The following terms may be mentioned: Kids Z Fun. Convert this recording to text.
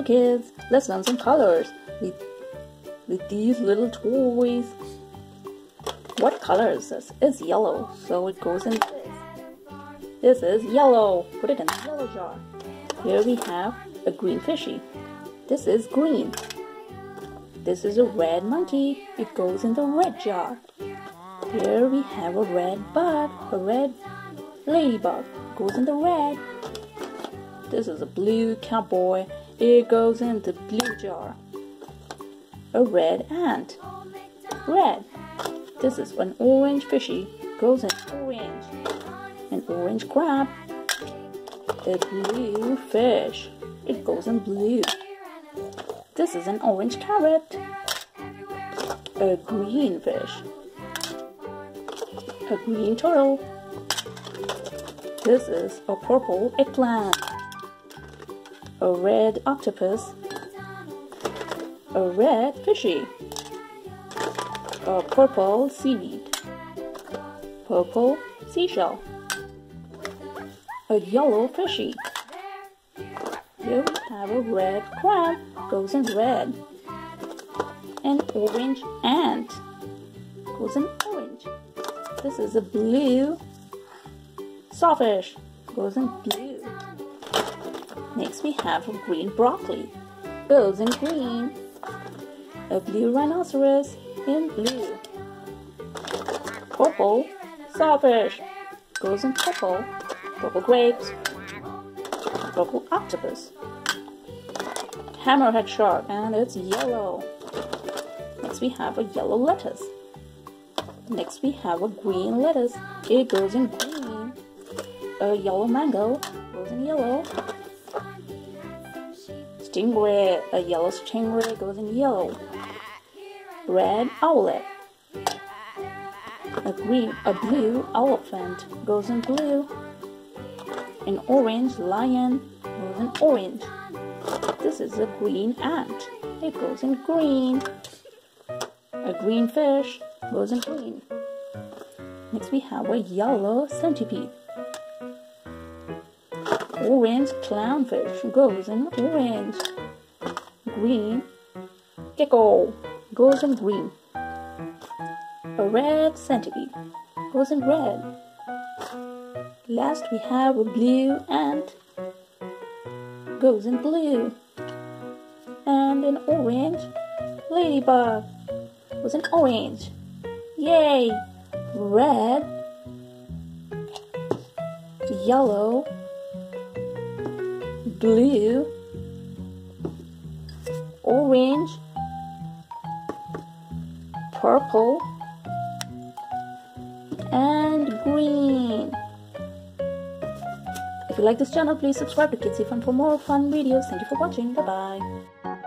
for kids. Let's learn some colors with these little toys. What color is this? It's yellow, so it goes in this. This is yellow. Put it in the yellow jar. Here we have a green fishy. This is green. This is a red monkey. It goes in the red jar. Here we have a red bug, a red ladybug. Goes in the red. This is a blue cowboy. It goes in the blue jar. A red ant. Red. This is an orange fishy. Goes in orange. An orange crab. A blue fish. It goes in blue. This is an orange carrot. A green fish. A green turtle. This is a purple eggplant. A red octopus. A red fishy. A purple seaweed. Purple seashell. A yellow fishy. Here we have a red crab. Goes in red. An orange ant. Goes in orange. This is a blue sawfish. Goes in blue. Next we have a green broccoli. Goes in green. A blue rhinoceros in blue. Purple sawfish. Goes in purple. Purple grapes. Purple octopus. Hammerhead shark, and it's yellow. Next we have a yellow lettuce. Next we have a green lettuce. It goes in green. A yellow mango goes in yellow. Stingray, a yellow stingray goes in yellow. Red owlet. A blue elephant goes in blue. An orange lion goes in orange. This is a green ant. It goes in green. A green fish goes in green. Next we have a yellow centipede. Orange clownfish goes in orange. Green gecko goes in green. A red centipede goes in red. Last we have a blue ant. Goes in blue. And an orange ladybug goes in orange. Yay! Red, yellow, blue, orange, purple, and green. If you like this channel, please subscribe to Kids Z Fun for more fun videos. Thank you for watching. Bye-bye.